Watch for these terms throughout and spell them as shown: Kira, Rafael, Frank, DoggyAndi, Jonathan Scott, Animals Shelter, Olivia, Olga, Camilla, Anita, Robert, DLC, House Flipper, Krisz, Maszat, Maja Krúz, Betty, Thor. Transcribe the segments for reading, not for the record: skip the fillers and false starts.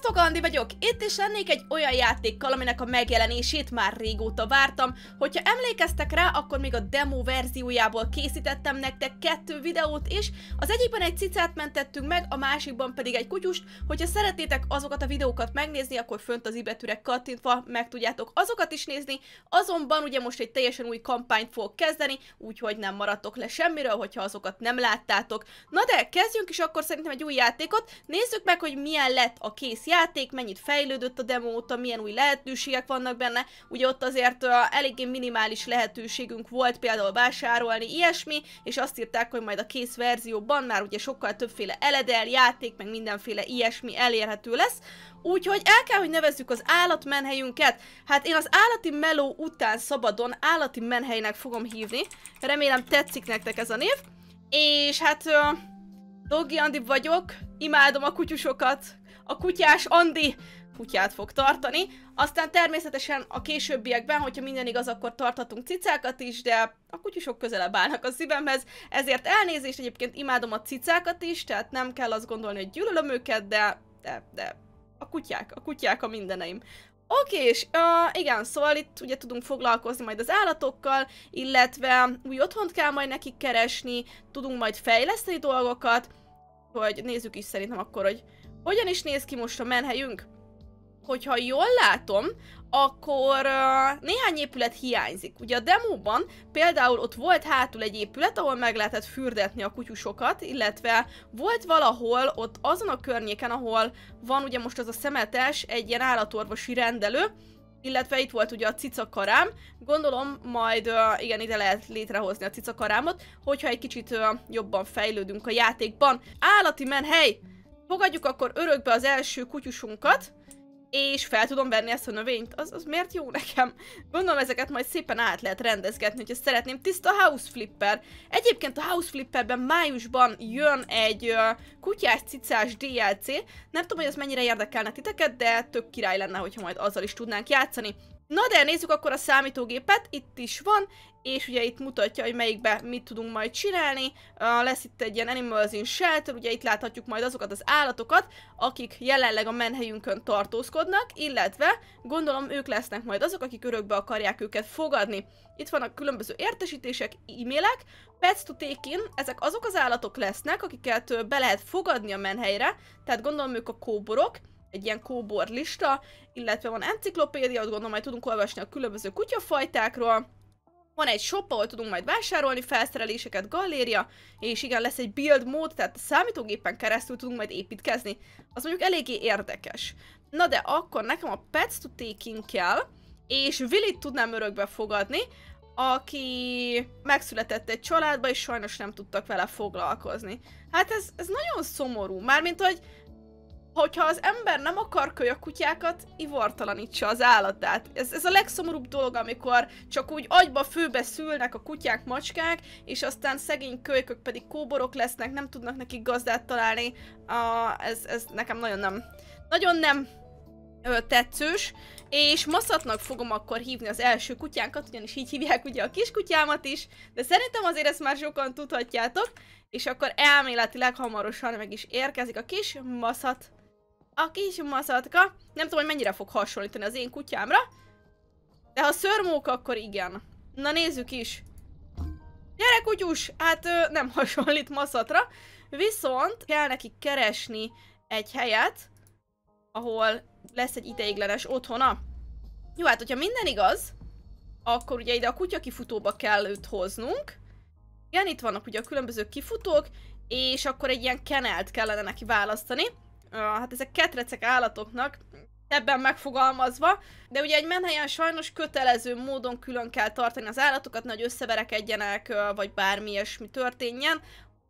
Sziasztok, Andi vagyok! Itt is lennék egy olyan játékkal, aminek a megjelenését már régóta vártam. Hogyha emlékeztek rá, akkor még a demo verziójából készítettem nektek 2 videót is. Az egyikben egy cicát mentettünk meg, a másikban pedig egy kutyust. Hogyha szeretnétek azokat a videókat megnézni, akkor fönt az i-betűre kattintva meg tudjátok azokat is nézni. Azonban ugye most egy teljesen új kampányt fogok kezdeni, úgyhogy nem maradtok le semmiről, hogyha azokat nem láttátok. Na de kezdjünk is akkor szerintem egy új játékot. Nézzük meg, hogy milyen lett a kész játék, mennyit fejlődött a demo óta, milyen új lehetőségek vannak benne. Ugye ott azért eléggé minimális lehetőségünk volt például vásárolni ilyesmi, és azt írták, hogy majd a kész verzióban már ugye sokkal többféle eledel, játék, meg mindenféle ilyesmi elérhető lesz. Úgyhogy el kell, hogy nevezzük az állatmenhelyünket. Hát én az állati meló után szabadon állati menhelynek fogom hívni. Remélem tetszik nektek ez a név. És hát DoggyAndi vagyok, imádom a kutyusokat. A kutyás Andi kutyát fog tartani. Aztán természetesen a későbbiekben, hogyha minden igaz, akkor tartatunk cicákat is, de a kutyusok közelebb állnak a szívemhez, ezért elnézést, egyébként imádom a cicákat is, tehát nem kell azt gondolni, hogy gyűlölöm őket, de a kutyák a mindeneim. Oké, és igen, szóval itt ugye tudunk foglalkozni majd az állatokkal, illetve új otthont kell majd nekik keresni, tudunk majd fejleszteni dolgokat, hogy nézzük is szerintem akkor, hogy hogyan is néz ki most a menhelyünk? Hogyha jól látom, akkor néhány épület hiányzik. Ugye a demóban például ott volt hátul egy épület, ahol meg lehetett fürdetni a kutyusokat, illetve volt valahol ott azon a környéken, ahol van ugye most az a szemetes, egy ilyen állatorvosi rendelő, illetve itt volt ugye a cicakarám, gondolom majd igen, ide lehet létrehozni a cicakarámot, hogyha egy kicsit jobban fejlődünk a játékban. Állati menhely! Fogadjuk akkor örökbe az első kutyusunkat, és fel tudom venni ezt a növényt. Az miért jó nekem? Gondolom ezeket majd szépen át lehet rendezgetni, hogyha szeretném. Tiszta House Flipper. Egyébként a House Flipperben májusban jön egy kutyás-cicás DLC. Nem tudom, hogy ez mennyire érdekelne titeket, de tök király lenne, hogyha majd azzal is tudnánk játszani. Na de nézzük akkor a számítógépet, itt is van, és ugye itt mutatja, hogy melyikbe mit tudunk majd csinálni. Lesz itt egy ilyen Animals Shelter, ugye itt láthatjuk majd azokat az állatokat, akik jelenleg a menhelyünkön tartózkodnak, illetve gondolom ők lesznek majd azok, akik örökbe akarják őket fogadni. Itt vannak különböző értesítések, e-mailek, pets to take in, ezek azok az állatok lesznek, akiket be lehet fogadni a menhelyre, tehát gondolom ők a kóborok, egy ilyen kóbor lista, illetve van enciklopédia, ott gondolom majd tudunk olvasni a különböző kutyafajtákról, van egy shop, ahol tudunk majd vásárolni felszereléseket, galléria, és igen, lesz egy build mód, tehát a számítógépen keresztül tudunk majd építkezni. Az mondjuk eléggé érdekes. Na de akkor nekem a pets to taking kell, és Willit tudnám örökbe fogadni, aki megszületett egy családba, és sajnos nem tudtak vele foglalkozni. Hát ez nagyon szomorú, mármint hogy hogyha az ember nem akar kölyökkutyákat, ivartalanítsa az állatát. Ez a legszomorúbb dolog, amikor csak úgy agyba főbe szülnek a kutyák, macskák, és aztán szegény kölykök pedig kóborok lesznek, nem tudnak nekik gazdát találni. Ez nekem nagyon nem tetszős, és Maszatnak fogom akkor hívni az első kutyánkat, ugyanis így hívják ugye a kiskutyámat is, de szerintem azért ezt már sokan tudhatjátok, és akkor elméletileg hamarosan meg is érkezik a kis Maszat. A kis Maszatka. Nem tudom, hogy mennyire fog hasonlítani az én kutyámra. De ha szörmók, akkor igen. Na nézzük is. Gyere kutyus! Hát nem hasonlít Maszatra. Viszont kell neki keresni egy helyet, ahol lesz egy ideiglenes otthona. Jó, hát hogyha minden igaz, akkor ugye ide a kutya kifutóba kell őt hoznunk. Igen, itt vannak ugye a különböző kifutók, és akkor egy ilyen kenelt kellene neki választani. Hát ezek ketrecek állatoknak, ebben megfogalmazva, de ugye egy menhelyen sajnos kötelező módon külön kell tartani az állatokat, hogy összeverekedjenek, vagy bármi ilyesmi történjen,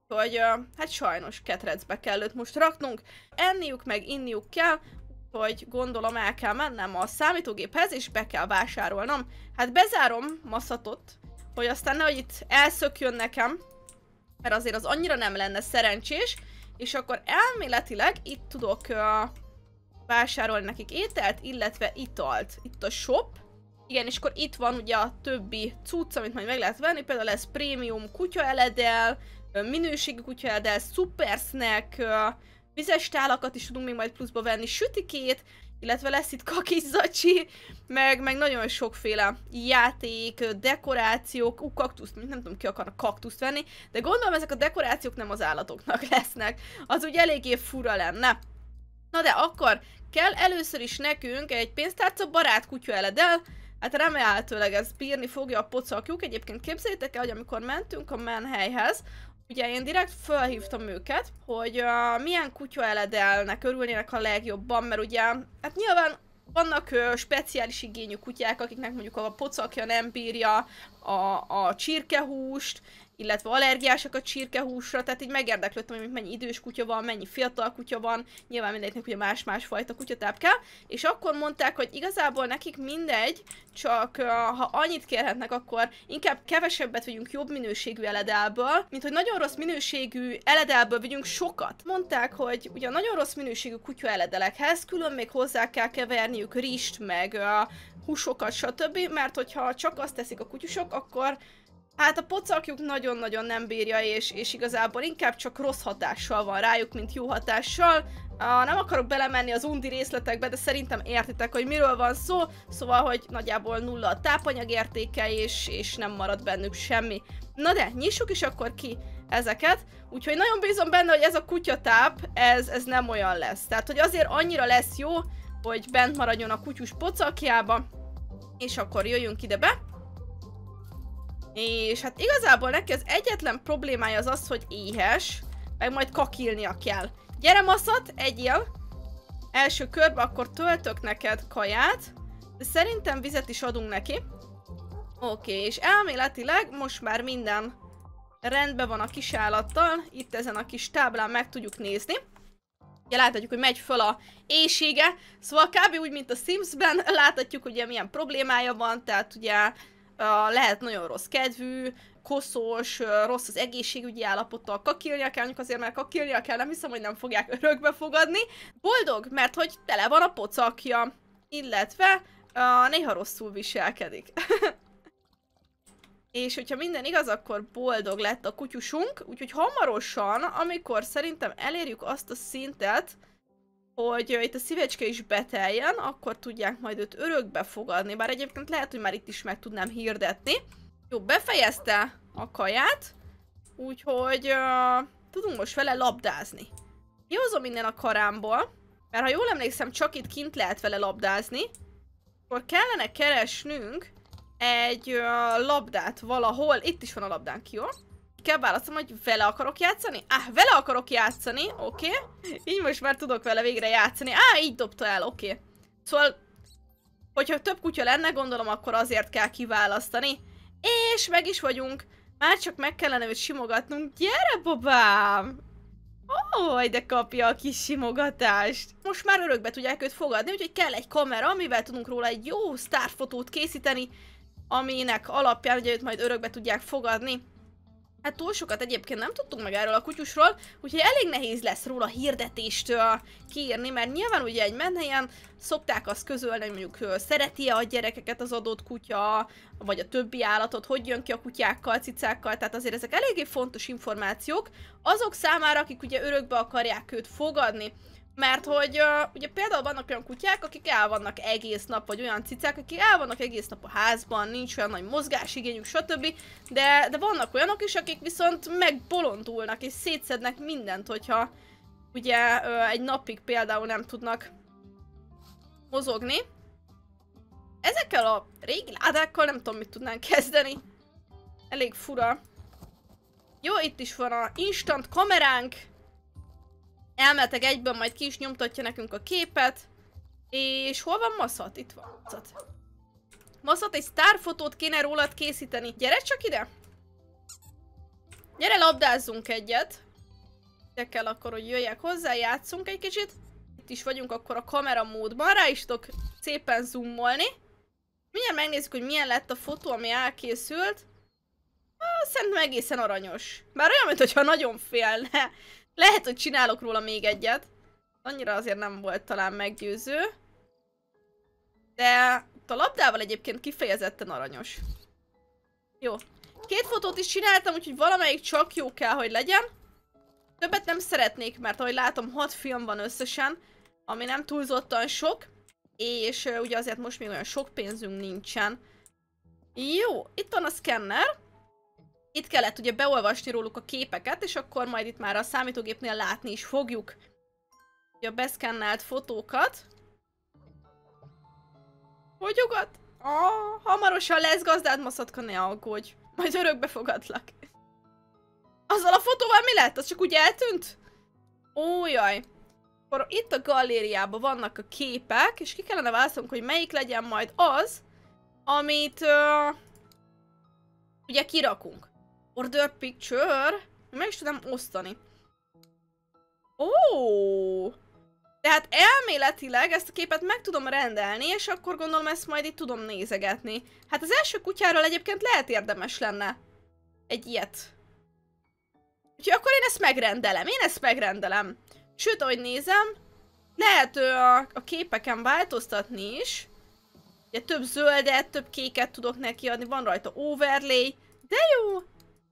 hogy hát sajnos ketrecbe kell őt most raknunk. Enniük meg inniuk kell, hogy gondolom el kell mennem a számítógéphez, és be kell vásárolnom. Hát bezárom Maszatot, hogy aztán nehogy itt elszökjön nekem, mert azért az annyira nem lenne szerencsés. És akkor elméletileg itt tudok vásárolni nekik ételt, illetve italt. Itt a shop. Igen, és akkor itt van ugye a többi cucc, amit majd meg lehet venni. Például lesz prémium kutyaeledel, minőségi kutyaeledel, szuper snack, vizes tálakat is tudunk még majd pluszba venni, sütikét, illetve lesz itt kakis zacsi, meg nagyon sokféle játék, dekorációk, kaktuszt, nem tudom ki akarnak kaktuszt venni, de gondolom ezek a dekorációk nem az állatoknak lesznek, az úgy eléggé fura lenne. Na de akkor kell először is nekünk egy pénztárca barát kutya eleddel, hát remélhetőleg ez bírni fogja a pocakjuk. Egyébként képzeljétek el, hogy amikor mentünk a menhelyhez, ugye én direkt felhívtam őket, hogy milyen kutya eledelnek örülnének a legjobban, mert ugye, hát nyilván vannak speciális igényű kutyák, akiknek mondjuk a pocakja nem bírja a csirkehúst, illetve allergiásak a csirkehúsra, tehát így megérdeklődtem, hogy mennyi idős kutya van, mennyi fiatal kutya van, nyilván mindegyiknek ugye más-más fajta kutyatáp kell, és akkor mondták, hogy igazából nekik mindegy, csak ha annyit kérhetnek, akkor inkább kevesebbet vegyünk jobb minőségű eledelből, mint hogy nagyon rossz minőségű eledelből vegyünk sokat. Mondták, hogy ugye a nagyon rossz minőségű kutya eledelekhez külön még hozzá kell keverniük rist, meg húsokat, stb., mert hogyha csak azt teszik a kutyusok, akkor hát a pocakjuk nagyon-nagyon nem bírja, és igazából inkább csak rossz hatással van rájuk, mint jó hatással. Nem akarok belemenni az undi részletekbe, de szerintem értitek, hogy miről van szó, szóval, hogy nagyjából nulla a tápanyagértéke, és nem marad bennük semmi. Na de, nyissuk is akkor ki ezeket, úgyhogy nagyon bízom benne, hogy ez a kutyatáp, ez nem olyan lesz. Tehát, hogy azért annyira lesz jó, hogy bent maradjon a kutyus pocakjába, és akkor jöjjünk ide be. És hát igazából neki az egyetlen problémája az az, hogy éhes, meg majd kakilnia kell. Gyere Maszat, egyél! Első körbe akkor töltök neked kaját, de szerintem vizet is adunk neki. Oké, és elméletileg most már minden rendben van a kis állattal, itt ezen a kis táblán meg tudjuk nézni. Ugye láthatjuk, hogy megy föl a éjsége, szóval kb. Úgy, mint a Sims-ben, láthatjuk, hogy milyen problémája van, tehát ugye lehet nagyon rossz kedvű, koszos, rossz az egészségügyi állapottal, kakilnia kell, mondjuk azért, mert kakilnia kell, nem hiszem, hogy nem fogják örökbe fogadni. Boldog, mert hogy tele van a pocakja, illetve néha rosszul viselkedik. És hogyha minden igaz, akkor boldog lett a kutyusunk, úgyhogy hamarosan, amikor szerintem elérjük azt a szintet, hogy itt a szívecske is beteljen, akkor tudják majd őt örökbe fogadni, bár egyébként lehet, hogy már itt is meg tudnám hirdetni. Jó, befejezte a kaját, úgyhogy tudunk most vele labdázni. Kihozom innen a karámból, mert ha jól emlékszem, csak itt kint lehet vele labdázni, akkor kellene keresnünk egy labdát valahol, itt is van a labdánk, jó? Kell válaszolnom, hogy vele akarok játszani? Vele akarok játszani, oké. Így most már tudok vele végre játszani. Így dobta el, oké. Szóval, hogyha több kutya lenne, gondolom, akkor azért kell kiválasztani. És meg is vagyunk. Már csak meg kellene őt simogatnunk. Gyere, babám! Ó, de kapja a kis simogatást. Most már örökbe tudják őt fogadni, úgyhogy kell egy kamera, amivel tudunk róla egy jó sztárfotót készíteni, aminek alapján ugye őt majd örökbe tudják fogadni. Hát túl sokat egyébként nem tudtunk meg erről a kutyusról, úgyhogy elég nehéz lesz róla hirdetést kiírni, mert nyilván ugye egy menhelyen szokták azt közölni, hogy mondjuk szereti-e a gyerekeket az adott kutya, vagy a többi állatot, hogy jön ki a kutyákkal, cicákkal, tehát azért ezek eléggé fontos információk azok számára, akik ugye örökbe akarják őt fogadni. Mert hogy ugye például vannak olyan kutyák, akik el vannak egész nap, vagy olyan cicák, akik el vannak egész nap a házban, nincs olyan nagy mozgásigényük, stb. De vannak olyanok is, akik viszont megbolondulnak és szétszednek mindent, hogyha ugye egy napig például nem tudnak mozogni. Ezekkel a régi ládákkal nem tudom, mit tudnánk kezdeni. Elég fura. Jó, itt is van a instant kameránk. Elmetek egyben, majd ki is nyomtatja nekünk a képet. És hol van Maszat? Itt van Maszat. Maszat, egy sztárfotót kéne rólad készíteni. Gyere csak ide! Gyere, labdázzunk egyet. De kell akkor, hogy jöjjek hozzá, játszunk egy kicsit. Itt is vagyunk akkor a kamera módban. Rá is tudok szépen zoomolni. Mindjárt megnézzük, hogy milyen lett a fotó, ami elkészült. Szerintem egészen aranyos. Bár olyan, mintha nagyon félne. Lehet, hogy csinálok róla még egyet. Annyira azért nem volt talán meggyőző. De a labdával egyébként kifejezetten aranyos. Jó. Két fotót is csináltam, úgyhogy valamelyik csak jó kell, hogy legyen. Többet nem szeretnék, mert ahogy látom 6 film van összesen, ami nem túlzottan sok, és ugye azért most még olyan sok pénzünk nincsen. Jó, itt van a szkenner. Itt kellett ugye beolvasni róluk a képeket, és akkor majd itt már a számítógépnél látni is fogjuk a beszkennelt fotókat. Hogyugat? Ah, hamarosan lesz gazdád, Maszatka, ne aggódj. Majd örökbe fogadlak. Azzal a fotóval mi lett? Az csak úgy eltűnt? Ó, jaj. Akkor itt a galériában vannak a képek, és ki kellene választanunk, hogy melyik legyen majd az, amit ugye kirakunk. Order picture. Meg is tudom osztani. Ó! Tehát elméletileg ezt a képet meg tudom rendelni, és akkor gondolom ezt majd itt tudom nézegetni. Hát az első kutyáról egyébként lehet érdemes lenne egy ilyet. Úgyhogy akkor én ezt megrendelem, Sőt, ahogy nézem, lehet a képeken változtatni is. Ugye több zöldet, több kéket tudok neki adni, van rajta overlay. De jó!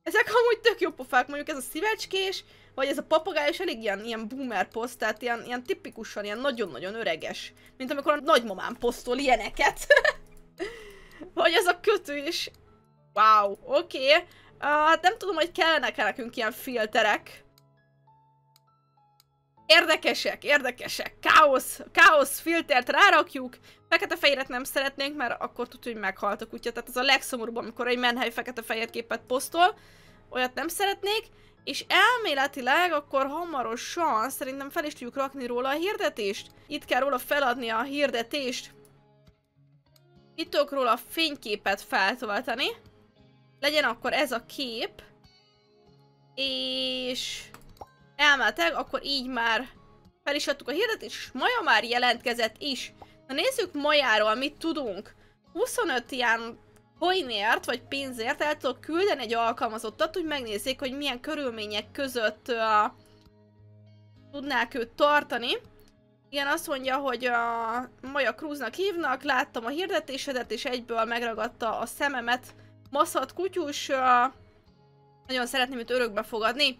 Ezek amúgy tök jó pofák, mondjuk ez a szívecskés, vagy ez a papagáj, és elég ilyen boomer poszt, tehát ilyen tipikusan, ilyen nagyon-nagyon öreges. Mint amikor a nagymamám posztol ilyeneket. Vagy ez a kötő is. Wow, oké. Hát nem tudom, hogy kellenek-e nekünk ilyen filterek. Érdekesek, káosz filtert rárakjuk. Fekete-fehéret nem szeretnénk, mert akkor tudjuk, hogy meghalt a kutya. Tehát az a legszomorúbb, amikor egy menhely fekete-fehér képet posztol. Olyat nem szeretnék. És elméletileg akkor hamarosan szerintem fel is tudjuk rakni róla a hirdetést. Itt kell róla feladni a hirdetést. Itt tudok róla a fényképet feltölteni. Legyen akkor ez a kép. És elméletileg akkor így már fel is adtuk a hirdetést, és Maja már jelentkezett is. Na nézzük Majáról, mit tudunk. 25 ilyen coinért, vagy pénzért el tudok küldeni egy alkalmazottat, hogy megnézzék, hogy milyen körülmények között tudnák őt tartani. Igen, azt mondja, hogy a Maja Krúznak hívnak, láttam a hirdetésedet, és egyből megragadta a szememet. Maszat kutyus, nagyon szeretném őt örökbe fogadni.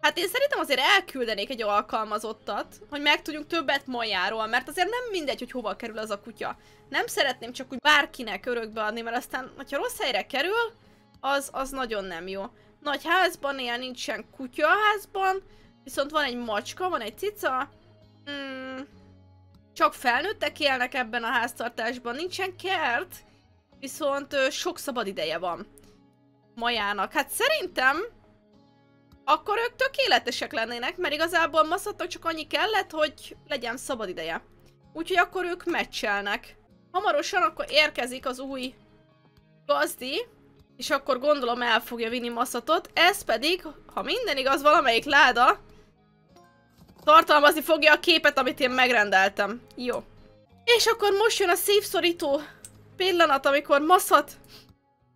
Hát én szerintem azért elküldenék egy alkalmazottat, hogy megtudjunk többet Majáról, mert azért nem mindegy, hogy hova kerül az a kutya. Nem szeretném csak úgy bárkinek örökbe adni, mert aztán, hogyha rossz helyre kerül, az nagyon nem jó. Nagy házban él, nincsen kutya a házban, viszont van egy macska, van egy cica. Csak felnőttek élnek ebben a háztartásban, nincsen kert, viszont sok szabad ideje van Majának. Hát szerintem akkor ők tökéletesek lennének, mert igazából Maszatnak csak annyi kellett, hogy legyen szabad ideje. Úgyhogy akkor ők meccselnek. Hamarosan akkor érkezik az új gazdi, és akkor gondolom el fogja vinni Maszatot. Ez pedig, ha minden igaz, valamelyik láda tartalmazni fogja a képet, amit én megrendeltem. Jó. És akkor most jön a szívszorító pillanat, amikor Maszat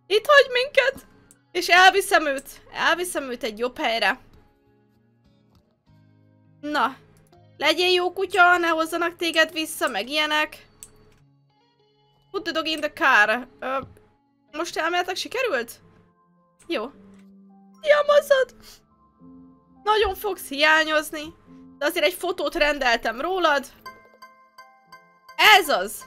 itt hagy minket. És elviszem őt egy jobb helyre. Na, legyél jó kutya, ne hozzanak téged vissza, meg ilyenek. Put the dog in the car. Most elméletek sikerült? Jó. Szia, Maszat! Nagyon fogsz hiányozni, de azért egy fotót rendeltem rólad. Ez az!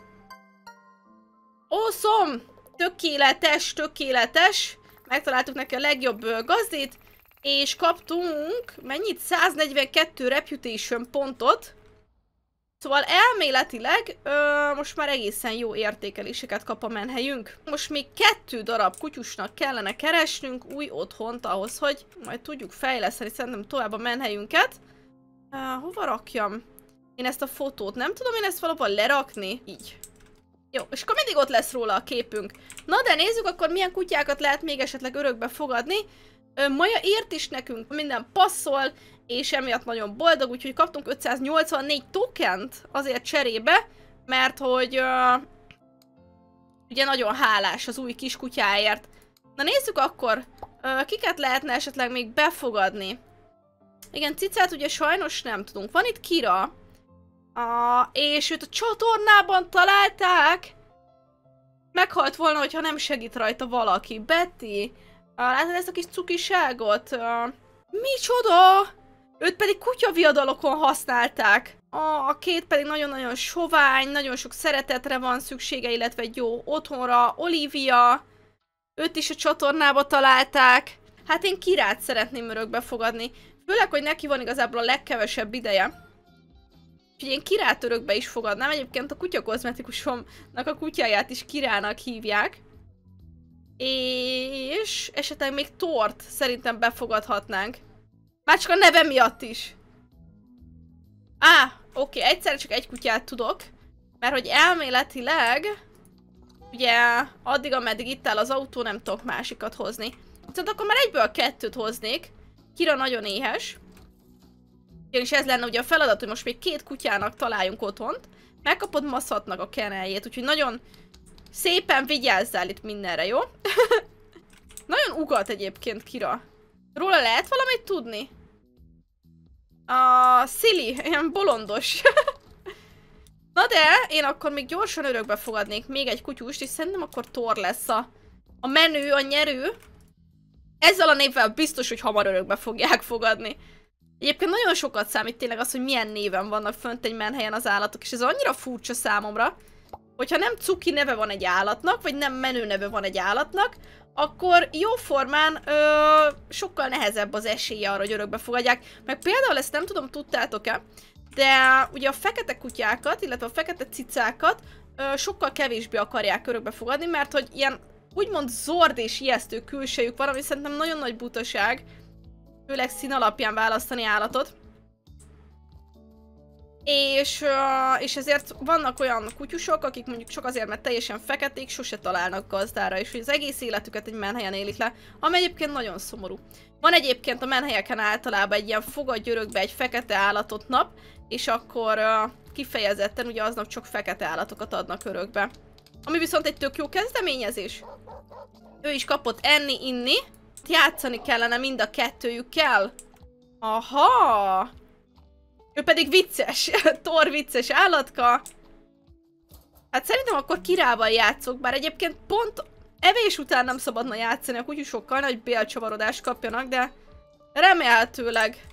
Awesome! Tökéletes, tökéletes! Megtaláltuk neki a legjobb gazdit, és kaptunk, mennyit? 142 reputation pontot. Szóval elméletileg most már egészen jó értékeléseket kap a menhelyünk. Most még 2 darab kutyusnak kellene keresnünk új otthont ahhoz, hogy majd tudjuk fejleszteni szerintem tovább a menhelyünket. Hova rakjam? Én ezt a fotót nem tudom, én ezt valahol lerakni. Így. Jó, és akkor mindig ott lesz róla a képünk. Na de nézzük akkor milyen kutyákat lehet még esetleg örökbe fogadni. Maja írt is nekünk, minden passzol, és emiatt nagyon boldog, úgyhogy kaptunk 584 tokent azért cserébe, mert hogy ugye nagyon hálás az új kis kutyáért. Na nézzük akkor, kiket lehetne esetleg még befogadni. Igen, cicát ugye sajnos nem tudunk. Van itt Kira. És őt a csatornában találták. Meghalt volna, hogyha nem segít rajta valaki. Betty, látod ezt a kis cukiságot? Micsoda? Őt pedig kutyaviadalokon használták. A két pedig nagyon-nagyon sovány, nagyon sok szeretetre van szüksége, illetve egy jó otthonra. Olivia, őt is a csatornába találták. Hát én Kirát szeretném örökbe fogadni. Főleg, hogy neki van igazából a legkevesebb ideje. Úgyhogy én Kirát örökbe is fogadnám. Egyébként a kutyakozmetikusomnak a kutyáját is Kirának hívják. És esetleg még Thort szerintem befogadhatnánk. Már csak a neve miatt is. Oké, egyszerre csak egy kutyát tudok. Mert hogy elméletileg, ugye addig, ameddig itt áll az autó, nem tudok másikat hozni. Viszont akkor már egyből kettőt hoznék. Kira nagyon éhes. És ez lenne ugye a feladat, hogy most még két kutyának találjunk otthont. Megkapod Maszatnak a keneljét, úgyhogy nagyon szépen vigyázzál itt mindenre, jó? Nagyon ugat egyébként Kira. Róla lehet valamit tudni? Szili, ilyen bolondos. Na de, én akkor még gyorsan örökbe fogadnék még egy kutyust, és szerintem akkor Thor lesz a menő, a nyerő. Ezzel a névvel biztos, hogy hamar örökbe fogják fogadni. Egyébként nagyon sokat számít tényleg az, hogy milyen néven vannak fönt egy menhelyen az állatok, és ez annyira furcsa számomra, hogyha nem cuki neve van egy állatnak, vagy nem menő neve van egy állatnak, akkor jóformán sokkal nehezebb az esélye arra, hogy örökbe fogadják. Meg például ezt nem tudom, tudtátok-e, de ugye a fekete kutyákat, illetve a fekete cicákat sokkal kevésbé akarják örökbe fogadni, mert hogy ilyen úgymond zord és ijesztő külsejük van, ami szerintem nagyon nagy butaság, főleg szín alapján választani állatot. És ezért vannak olyan kutyusok, akik mondjuk csak azért, mert teljesen feketék, sose találnak gazdára, és hogy az egész életüket egy menhelyen élik le, ami egyébként nagyon szomorú. Van egyébként a menhelyeken általában egy ilyen fogadj örökbe egy fekete állatot nap, és akkor kifejezetten ugye aznap csak fekete állatokat adnak örökbe. Ami viszont egy tök jó kezdeményezés. Ő is kapott enni, inni. Játszani kellene mind a kettőjükkel. Aha! Ő pedig vicces. Thor vicces állatka. Hát szerintem akkor Kirával játszok, bár egyébként pont evés után nem szabadna játszani, a kutyusokkal nagy bélcsavarodást kapjanak, de remélhetőleg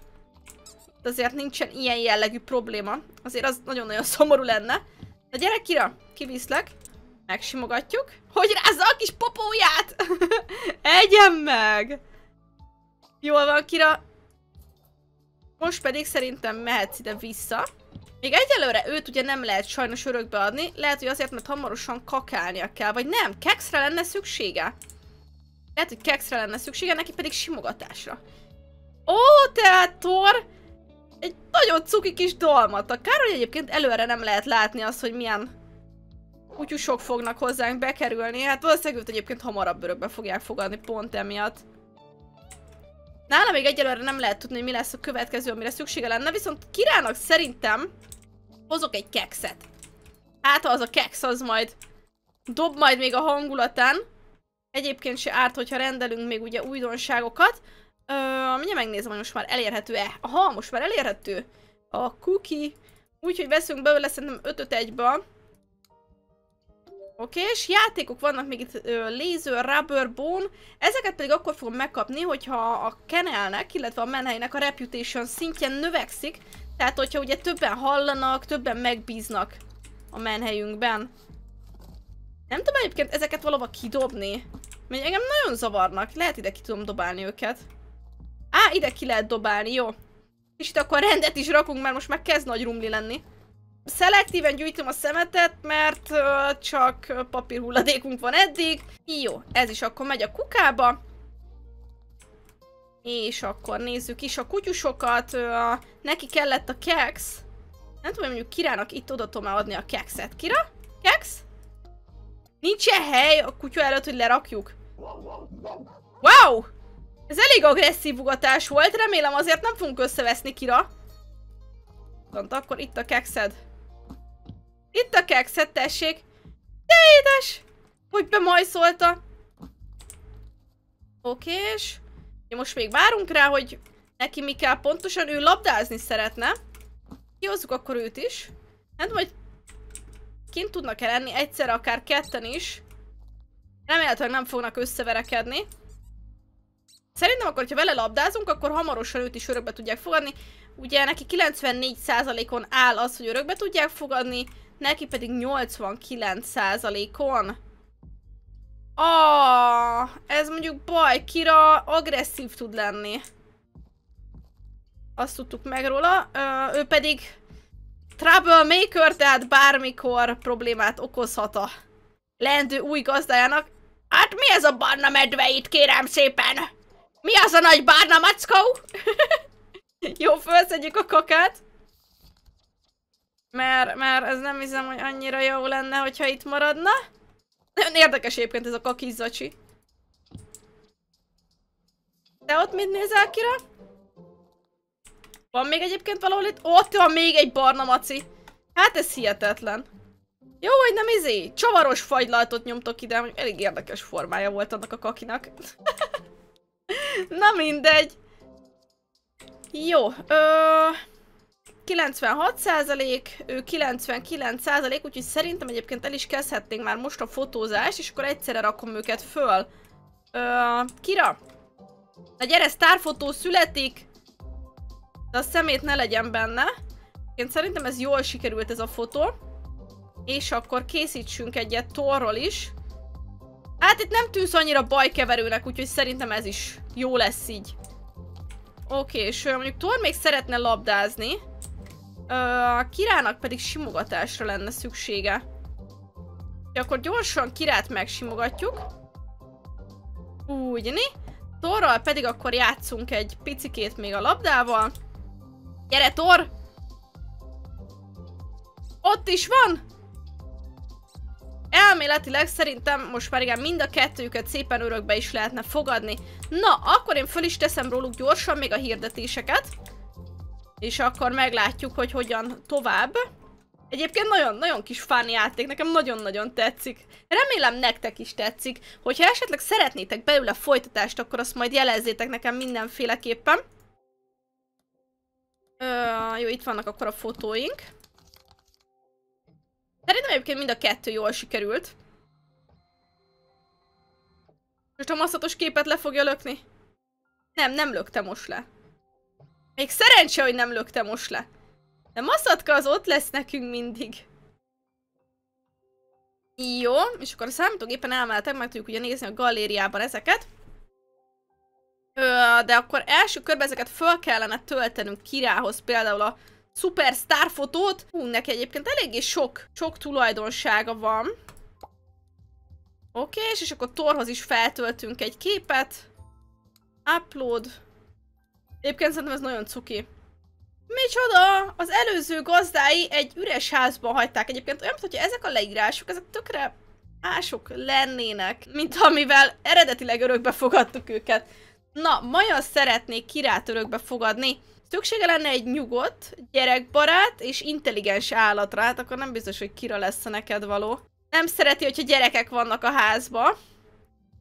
azért nincsen ilyen jellegű probléma. Azért az nagyon-nagyon szomorú lenne. Na gyere Kira, kiviszlek. Megsimogatjuk. Hogy rázza a kis popóját! Egyen meg! Jól van, Kira. Most pedig szerintem mehetsz ide vissza. Még egyelőre őt ugye nem lehet sajnos örökbe adni. Lehet, hogy azért, mert hamarosan kakálnia kell. Vagy nem, kekszre lenne szüksége. Lehet, hogy kekszre lenne szüksége, neki pedig simogatásra. Ó, tehát Thor! Egy nagyon cuki kis dalmata. Kár, hogy egyébként előre nem lehet látni azt, hogy milyen kutyusok fognak hozzánk bekerülni. Hát valószínűleg őt egyébként hamarabb örökbe fogják fogadni pont emiatt. Nálam még egyelőre nem lehet tudni, hogy mi lesz a következő, amire szüksége lenne, viszont Kirának szerintem hozok egy kekszet. Hát az a keksz az majd dob majd még a hangulatán. Egyébként se árt, hogyha rendelünk még ugye újdonságokat. Mindjárt megnézem, hogy most már elérhető-e. Aha, most már elérhető a cookie. Úgyhogy veszünk belőle szerintem 5-öt egyből. Oké, és játékok vannak még itt, laser, rubber, bone. Ezeket pedig akkor fogom megkapni, hogyha a kennelnek, illetve a menhelynek a reputation szintje növekszik. Tehát, hogyha ugye többen hallanak, többen megbíznak a menhelyünkben. Nem tudom egyébként ezeket valahova kidobni. Mert engem nagyon zavarnak. Lehet ide ki tudom dobálni őket. Ide ki lehet dobálni, jó. És itt akkor rendet is rakunk, mert most már kezd nagy rumli lenni. Szelektíven gyűjtöm a szemetet, mert csak papírhulladékunk van eddig. Jó, ez is akkor megy a kukába. És akkor nézzük is a kutyusokat. Neki kellett a keksz. Nem tudom, hogy mondjuk Kirának itt oda tudom adni a kekszet. Kira? Keksz? Nincs-e hely a kutya előtt, hogy lerakjuk? Wow! Ez elég agresszív ugatás volt. Remélem azért nem fogunk összeveszni, Kira. Akkor itt a kekszed. Itt a kekszed, tessék! De édes! Hogy bemajszolta! Okés. Most még várunk rá, hogy neki mi kell pontosan. Ő labdázni szeretne. Kihozzuk akkor őt is. Nem tudom, hogy kint tudnak -e lenni egyszerre, akár ketten is. Remélhetőleg nem fognak összeverekedni. Szerintem akkor, ha vele labdázunk, akkor hamarosan őt is örökbe tudják fogadni. Ugye neki 94%-on áll az, hogy örökbe tudják fogadni, neki pedig 89%-on. Ah, ez mondjuk baj, Kira agresszív tud lenni. Azt tudtuk meg róla. Ő pedig troublemaker, tehát bármikor problémát okozhat a leendő új gazdájának. Hát mi ez a barna medve itt, kérem szépen? Mi az a nagy barna mackó? Jó, felszedjük a kakát. Mert ez nem hiszem, hogy annyira jó lenne, hogyha itt maradna. Nagyon érdekes egyébként ez a kakis zacsi. De ott mit nézel, Kira? Van még egyébként valahol itt? Ott van még egy barna maci. Hát ez hihetetlen. Jó, hogy nem izé. Csavaros fagylaltot nyomtok ide, hogy elég érdekes formája volt annak a kakinak. Na mindegy. Jó. 96%, ő 99%, úgyhogy szerintem egyébként el is kezdhetnénk már most a fotózást, és akkor egyszerre rakom őket föl. Kira? Na gyere, sztárfotó születik! De a szemét ne legyen benne. Én szerintem ez jól sikerült ez a fotó. És akkor készítsünk egyet Thorról is. Hát itt nem tűnsz annyira bajkeverőnek, úgyhogy szerintem ez is jó lesz így. Oké, és mondjuk Thor még szeretne labdázni. A Kirának pedig simogatásra lenne szüksége. És akkor gyorsan Kirát megsimogatjuk. Úgy, né? Thorral pedig akkor játszunk egy picikét még a labdával. Gyere, Thor! Ott is van! Elméletileg szerintem most már igen mind a kettőjüket szépen örökbe is lehetne fogadni. Na, akkor én föl is teszem róluk gyorsan még a hirdetéseket. És akkor meglátjuk, hogy hogyan tovább. Egyébként nagyon-nagyon kis fun játék, nekem nagyon-nagyon tetszik. Remélem nektek is tetszik. Hogyha esetleg szeretnétek belőle folytatást, akkor azt majd jelezzétek nekem mindenféleképpen. Jó, itt vannak akkor a fotóink. Szerintem egyébként mind a kettő jól sikerült. Most a maszatos képet le fogja lökni? Nem lökte most le. Még szerencse, hogy nem lökte most le. De Maszatka az ott lesz nekünk mindig. Jó, és akkor a számítógépen elmehetek, meg tudjuk ugye nézni a galériában ezeket. De akkor első körben ezeket föl kellene töltenünk Kirához, például a szupersztár fotót. Hú, neki egyébként eléggé sok tulajdonsága van. Oké, és akkor Thorhoz is feltöltünk egy képet. Upload. Egyébként szerintem ez nagyon cuki. Micsoda! Az előző gazdái egy üres házban hagyták. Egyébként olyan, hogyha ezek a leírások, ezek tökre mások lennének, mint amivel eredetileg örökbe fogadtuk őket. Na, Maja szeretnék Kirát örökbe fogadni. Szüksége lenne egy nyugodt, gyerekbarát és intelligens állatra. Hát akkor nem biztos, hogy Kira lesz a neked való. Nem szereti, hogyha gyerekek vannak a házba.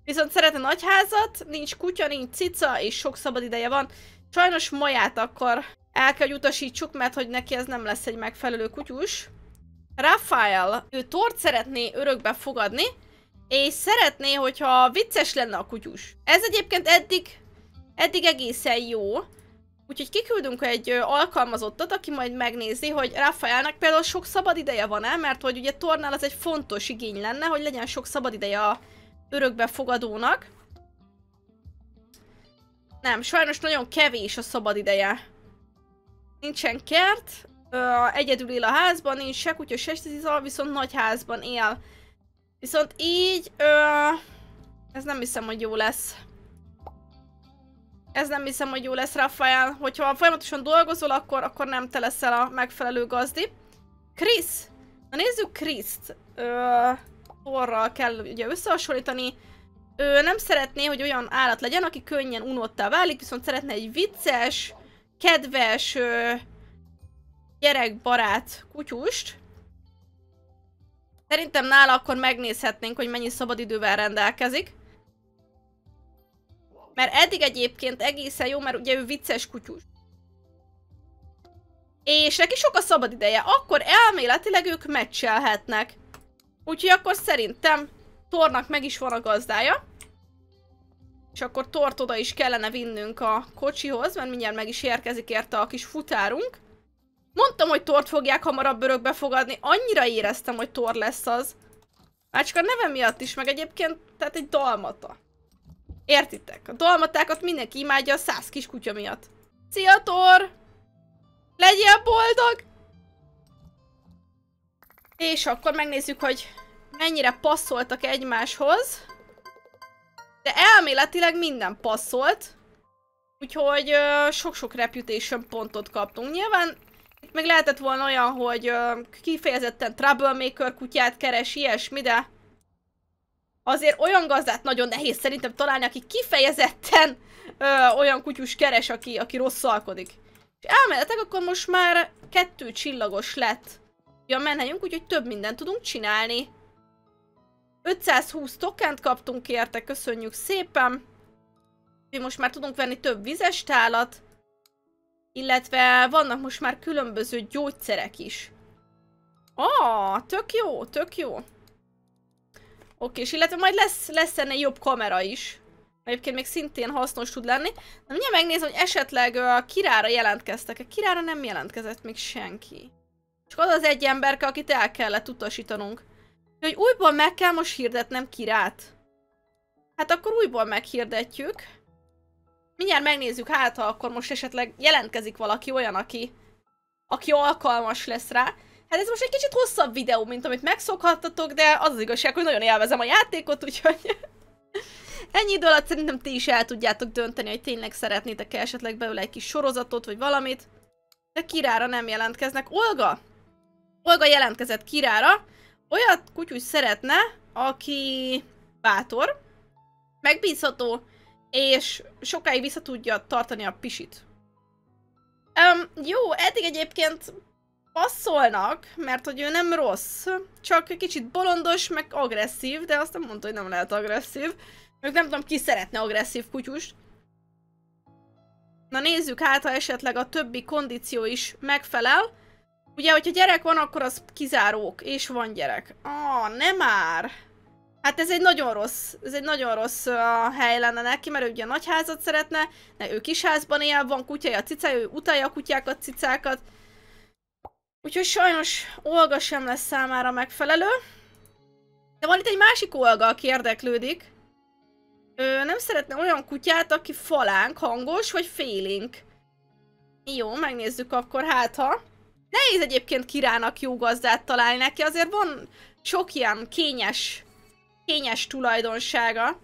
Viszont szeretne nagyházat, nincs kutya, nincs cica, és sok szabad ideje van. Sajnos Maját akkor el kell, hogy utasítsuk, mert hogy neki ez nem lesz egy megfelelő kutyus. Rafael, ő Thort szeretné örökbe fogadni, és szeretné, hogyha vicces lenne a kutyus. Ez egyébként eddig egészen jó. Úgyhogy kiküldünk egy alkalmazottat, aki majd megnézi, hogy Rafaelnek például sok szabad ideje van-e, mert hogy ugye Thornál az egy fontos igény lenne, hogy legyen sok szabad ideje a örökbefogadónak. Nem, sajnos nagyon kevés a szabad ideje. Nincsen kert, egyedül él a házban, nincs se kutya, se cica, viszont nagy házban él. Viszont így, ez nem hiszem, hogy jó lesz. Ez nem hiszem, hogy jó lesz, Rafael. Hogyha folyamatosan dolgozol, akkor nem te leszel a megfelelő gazdi. Krisz! Na nézzük Kriszt. Thorral kell ugye összehasonlítani. Ő nem szeretné, hogy olyan állat legyen, aki könnyen unottá válik, viszont szeretne egy vicces, kedves, gyerekbarát kutyust. Szerintem nála akkor megnézhetnénk, hogy mennyi szabadidővel rendelkezik. Mert eddig egyébként egészen jó, mert ugye ő vicces kutyus. És neki sok a szabadideje, akkor elméletileg ők meccselhetnek. Úgyhogy akkor szerintem Thornak meg is van a gazdája. És akkor Thort oda is kellene vinnünk a kocsihoz, mert mindjárt meg is érkezik érte a kis futárunk. Mondtam, hogy Thort fogják hamarabb örökbe fogadni, annyira éreztem, hogy Thor lesz az. Már csak a neve miatt is, meg egyébként, tehát egy dalmata. Értitek? A dalmatákat mindenki imádja a 100 kis kutya miatt. Szia, Thor! Legyél boldog! És akkor megnézzük, hogy mennyire passzoltak egymáshoz. De elméletileg minden passzolt. Úgyhogy sok-sok reputation pontot kaptunk. Nyilván itt még lehetett volna olyan, hogy kifejezetten troublemaker kutyát keres, ilyesmi, de azért olyan gazdát nagyon nehéz szerintem találni, aki kifejezetten olyan kutyus keres, aki rosszalkodik. És elméletek akkor most már 2 csillagos lett a menhelyünk, úgyhogy több mindent tudunk csinálni. 520 tokent kaptunk érte, köszönjük szépen. Mi most már tudunk venni több vizes tálat, illetve vannak most már különböző gyógyszerek is. Tök jó, tök jó. Oké, és illetve majd lesz ennél jobb kamera is. Egyébként még szintén hasznos tud lenni. Na, mindjárt megnézem, hogy esetleg a Kirára jelentkeztek. A Kirára nem jelentkezett még senki. Csak az az egy emberke, akit el kellett utasítanunk. Úgyhogy újból meg kell most hirdetnem Kirát. Hát akkor újból meghirdetjük. Mindjárt megnézzük, hát ha akkor most esetleg jelentkezik valaki olyan, aki alkalmas lesz rá. Hát ez most egy kicsit hosszabb videó, mint amit megszokhattatok, de az az igazság, hogy nagyon élvezem a játékot, úgyhogy ennyi idő alatt szerintem ti is el tudjátok dönteni, hogy tényleg szeretnétek-e esetleg belőle egy kis sorozatot, vagy valamit. De Kirára nem jelentkeznek. Olga! Olga jelentkezett Kirára. Olyat kutyus szeretne, aki bátor, megbízható, és sokáig vissza tudja tartani a pisit. Jó, eddig egyébként passzolnak, mert hogy ő nem rossz, csak egy kicsit bolondos, meg agresszív, de azt nem mondta, hogy nem lehet agresszív. Még nem tudom, ki szeretne agresszív kutyust. Na nézzük hát, ha esetleg a többi kondíció is megfelel. Ugye, hogyha gyerek van, akkor az kizárók, és van gyerek. Nem már! Hát ez egy nagyon rossz hely lenne neki, mert ő ugye nagyházat szeretne, ő kisházban él, van kutyája, cicája, ő utálja a kutyákat, cicákat. Úgyhogy sajnos Olga sem lesz számára megfelelő. De van itt egy másik Olga, aki érdeklődik. Ő nem szeretne olyan kutyát, aki falánk, hangos, vagy félénk. Jó, megnézzük akkor, hát ha... Nehéz egyébként Kirának jó gazdát találni neki, azért van sok ilyen kényes tulajdonsága.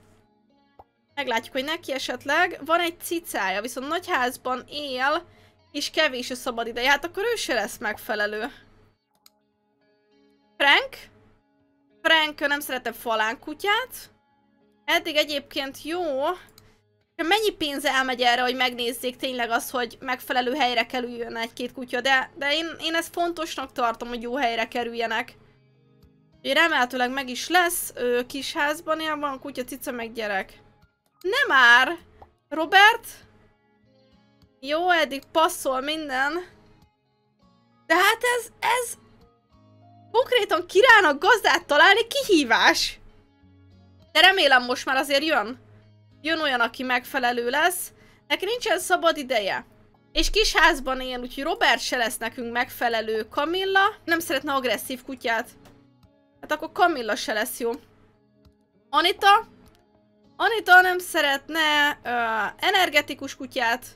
Meglátjuk, hogy neki esetleg van egy cicája, viszont nagyházban él, és kevés a szabad ideje, hát akkor ő se lesz megfelelő. Frank? Frank nem szeretne falánkutyát. Eddig egyébként jó. Mennyi pénze elmegy erre, hogy megnézzék tényleg azt, hogy megfelelő helyre kerüljön egy-két kutya, de én ezt fontosnak tartom, hogy jó helyre kerüljenek. Én remélhetőleg meg is lesz, kisházban él, van kutya, cica, meg gyerek. Nem már! Robert? Jó, eddig passzol minden. De hát ez... Konkrétan Királynak gazdát találni kihívás! De remélem most már azért jön olyan, aki megfelelő lesz. Neki nincsen szabad ideje. És kisházban él, úgyhogy Robert se lesz nekünk megfelelő. Camilla nem szeretne agresszív kutyát. Hát akkor Camilla se lesz jó. Anita? Anita nem szeretne energetikus kutyát.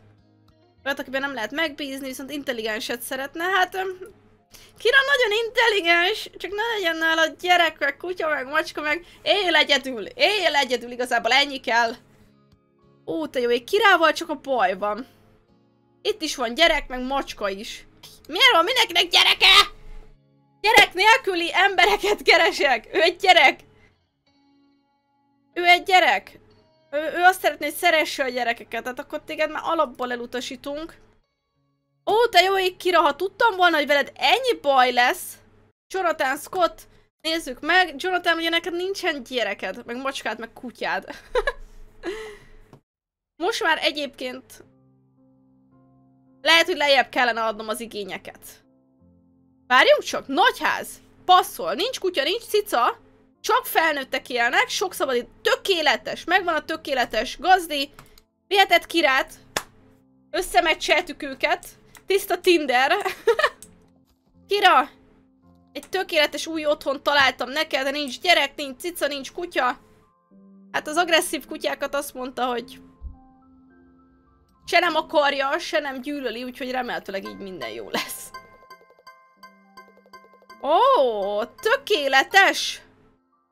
Olyat, akiben nem lehet megbízni, viszont intelligenset szeretne. Hát Kira nagyon intelligens, csak ne legyen nála gyerek, meg kutya, meg macska, meg éljél egyedül, igazából ennyi kell. Ó, te jó, egy Kirával csak a baj van. Itt is van gyerek, meg macska is. Miért van mindenkinek gyereke? Gyerek nélküli embereket keresek. Ő egy gyerek. Ő azt szeretné, hogy szeresse a gyerekeket, tehát akkor téged már alapból elutasítunk. Ó, te jó ég, Kira, ha tudtam volna, hogy veled ennyi baj lesz. Jonathan Scott, nézzük meg. Jonathan, ugye neked nincsen gyereked, meg macskád, meg kutyád. Most már egyébként lehet, hogy lejjebb kellene adnom az igényeket. Várjunk csak, nagyház, passzol, nincs kutya, nincs cica, Csak felnőttek élnek, sok szabadít. Tökéletes, megvan a tökéletes gazdi. Vihetett Kirát. Összemecseltük őket. Tiszta Tinder. Kira, egy tökéletes új otthon találtam neked, de nincs gyerek, nincs cica, nincs kutya. Hát az agresszív kutyákat azt mondta, hogy se nem akarja, se nem gyűlöli, úgyhogy remélhetőleg így minden jó lesz. Ó, tökéletes!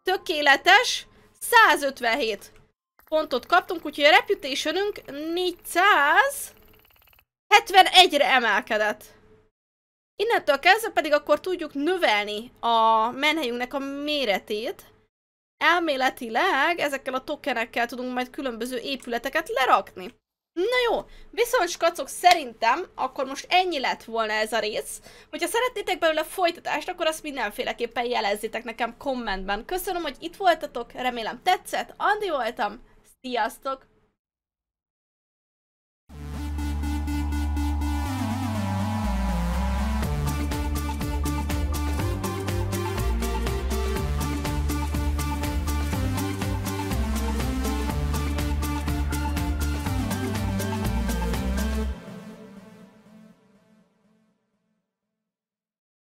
Tökéletes! 157 pontot kaptunk, úgyhogy a reputationünk 471-re emelkedett. Innentől kezdve pedig akkor tudjuk növelni a menhelyünknek a méretét. Elméletileg ezekkel a tokenekkel tudunk majd különböző épületeket lerakni. Na jó, viszont skacok, szerintem akkor most ennyi lett volna ez a rész. Hogyha szeretnétek belőle folytatást, akkor azt mindenféleképpen jelezzétek nekem kommentben. Köszönöm, hogy itt voltatok, remélem tetszett, Andi voltam, sziasztok!